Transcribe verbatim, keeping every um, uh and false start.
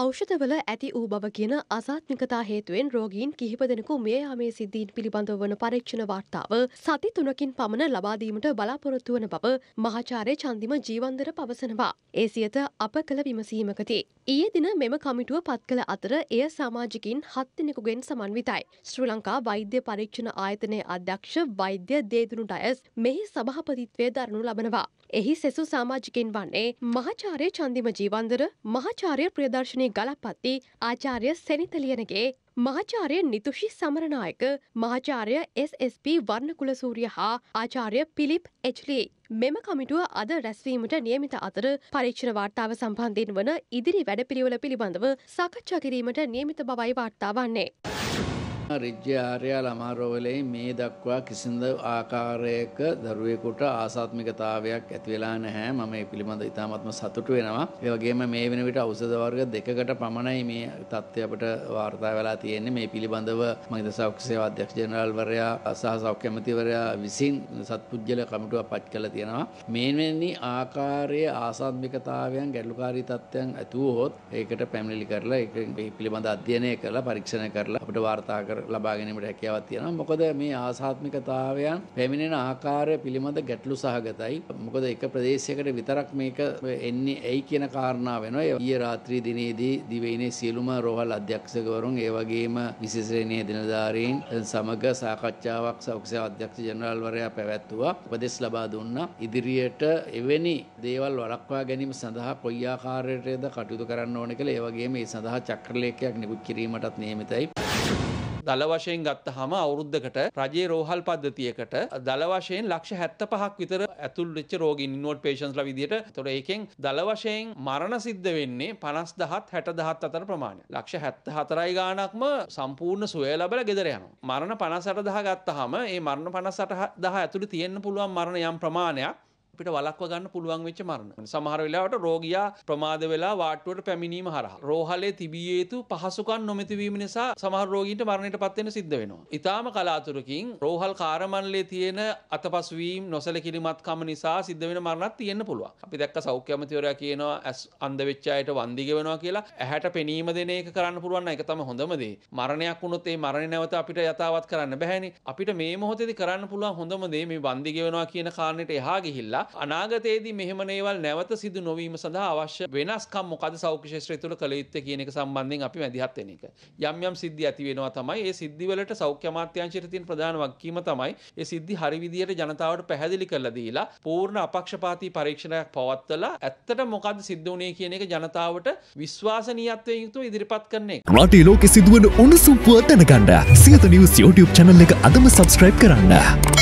ඖෂධවල ඇති වූ බව කියන අසාත්මිකතා හේතුවෙන් රෝගීන් කිහිප දෙනෙකු මිය යාමේ සිද්ධීන් පිළිබඳව වන පරීක්ෂණ වාර්තාව සති තුනකින් පමණ ලබා දීමට බලාපොරොත්තු වන බව මහාචාර්ය චන්දිම ජීවන්දර පවසනවා. ඒ සියත අප කළ විමසීමකදී ඊයේ දින මෙම කමිටුව පත් කළ අතර එය සමාජිකින් හත් දෙනෙකුගෙන් සමන්විතයි. ශ්‍රී ලංකා වෛද්‍ය පරීක්ෂණ ආයතනයේ අධ්‍යක්ෂ වෛද්‍ය දේදුනු ඩයස් මෙහි සභාපතිත්වයේ දරනු ලබනවා. එහි සෙසු සමාජිකින් වන්නේ මහාචාර්ය චන්දිම ජීවන්දර, මහාචාර්ය ප්‍රියදර්ශනී ගලපති, ආචාර්ය සෙනිතලියනගේ, මහාචාර්ය නිතුෂි සමරනායක, මහාචාර්ය එස් එස් පී වර්ණකුලසූරිය හා ආචාර්ය පිලිප් එච්ලි. මෙම කමිටුව අද රැස්වීමට නියමිත අතර පරීක්ෂණ වාර්තාව සම්බන්ධයෙන් වන ඉදිරි වැඩපිළිවෙල පිළිබඳව සාකච්ඡා කිරීමට නියමිත බවයි වාර්තා වන්නේ. රජ්‍ය ආර්යාල අමාරෝවලේ මේ දක්වා කිසිඳ ආකාරයක දරුවෙකුට ආසාත්මිකතාවයක් ඇති වෙලා නැහැ. මම මේ පිළිබඳ ඉතාමත්ම සතුටු වෙනවා. ඒ වගේම මේ වෙන විට ඖෂධ වර්ග දෙකකට පමණයි මේ තත්ත්වය අපට වාර්තා වෙලා තියෙන්නේ. මේ පිළිබඳව මහින්ද සෞඛ්‍ය සේවා අධ්‍යක්ෂ ජනරාල්වරයා සහ සෞඛ්‍ය අමාත්‍යවරයා විසින් සත්පුජ්‍යල කමිටුවක් පත් කළා තියෙනවා. මේ වෙනි ආකාරයේ ආසාත්මිකතාවයන් ගැටලුකාරී තත්ත්වයන් ඇති වුවොත් ඒකට පැමිණිලි කරලා ඒක පිළිබඳ අධ්‍යයනය කරලා පරීක්ෂණ කරලා අපිට වාර්තා කරලා ලබා ගැනීමට හැකියාවක් තියෙනවා. මොකද මේ ආසාත්මිකතාවයන් පැමිණෙන ආකාරය පිළිබඳ ගැටලු සහගතයි. මොකද එක ප්‍රදේශයකට විතරක් මේක එන්නේ ඇයි කියන කාරණා වෙනවා. ඊයේ රාත්‍රී දිනේදී දිවයිනේ සියලුම රෝහල් අධ්‍යක්ෂකවරුන් ඒ වගේම විශේෂයෙන්ම දිනදාරීන් සමග සාකච්ඡාවක් සෞඛ්‍ය සේවා අධ්‍යක්ෂ ජනරාල්වරයා පැවැත්වුවා. උපදෙස් ලබා දුන්නා. ඉදිරියට එවැනි දේවල් වළක්වා ගැනීම සඳහා කොයි ආකාරයටද කටයුතු කරන්න ඕන කියලා ඒ වගේම ඒ සඳහා චක්‍රලේඛයක් නිකුත් කිරීමටත් නියමිතයි. දල වශයෙන් ගත්තහම අවුරුද්දකට රජයේ රෝහල් පද්ධතියකට දල වශයෙන් ලක්ෂ හැත්තපහක් විතර ඇතුල් වෙච්ච රෝගීන් ඉන්වෝට් patients ලා විදියට. ඒතකොට ඒකෙන් දල වශයෙන් මරණ සිද්ධ වෙන්නේ පනස් දහත් හැට දහත් අතර ප්‍රමාණය. ලක්ෂ හැත්තහතරයි ගාණක්ම සම්පූර්ණ සුවය ලැබලා ගෙදර යනවා. මරණ පනස් අට දහස් ගත්තහම ඒ මරණ පනස් අට දහස් ඇතුළේ තියෙන්න පුළුවන් මරණ යම් ප්‍රමාණයක් අපිට වළක්වා ගන්න පුළුවන් වෙච්ච මරණ. සමහර වෙලාවට රෝගියා ප්‍රමාද වෙලා වාට්ටුවට පැමිණීම හරහා රෝහලේ තිබිය යුතු පහසුකම් නොමැති වීම නිසා සමහර රෝගීන්ට මරණයටපත් වෙන්න සිද්ධ වෙනවා. ඊටාම කලාතුරකින් රෝහල් කාර්යමණ්ඩලයේ තියෙන අතපසුවීම් නොසලකිලිමත්කම නිසා සිද්ධ වෙන මරණත් තියෙන්න පුළුවන්. අපි දැක්ක සෞඛ්‍ය අමාත්‍යවරයා කියනවා ඇස් අන්ධ වෙච්ච අයට වන්දි ගෙවනවා කියලා. ඇහැට පෙනීම දෙන එක කරන්න පුළුවන් නම් ඒක තමයි හොඳම දේ. මරණයක් වුණොත් ඒ මරණේ නැවත අපිට යථාවත් කරන්න බැහැනේ. අපිට මේ මොහොතේදී කරන්න පුළුවන් හොඳම දේ මේ වන්දි ගෙවනවා කියන කාරණේට එහා ගිහිල්ලා අනාගතයේදී මෙහෙම දේවල් නැවත සිදු නොවීම සඳහා අවශ්‍ය වෙනස්කම් මොකද සෞඛ්‍ය ශාස්ත්‍රය තුළ කළ යුත්තේ කියන එක සම්බන්ධයෙන් අපි මැදිහත් වෙන එක. යම් යම් සිද්ධි ඇති වෙනවා තමයි. ඒ සිද්ධි වලට සෞඛ්‍ය අමාත්‍යාංශයට තියෙන ප්‍රධාන වගකීම තමයි ඒ සිද්ධි හරි විදියට ජනතාවට පැහැදිලි කරලා දීලා පූර්ණ අපක්ෂපාතී පරීක්ෂණයක් පවත්වලා ඇත්තට මොකද සිද්ධ වුනේ කියන එක ජනතාවට විශ්වාසනීයත්වයෙන් යුතුව ඉදිරිපත් කරන එක. රටේ ලෝකෙ සිදුවන උණුසුම් පුවත් දැනගන්න සියත නිවුස් YouTube channel එක අදම subscribe කරන්න.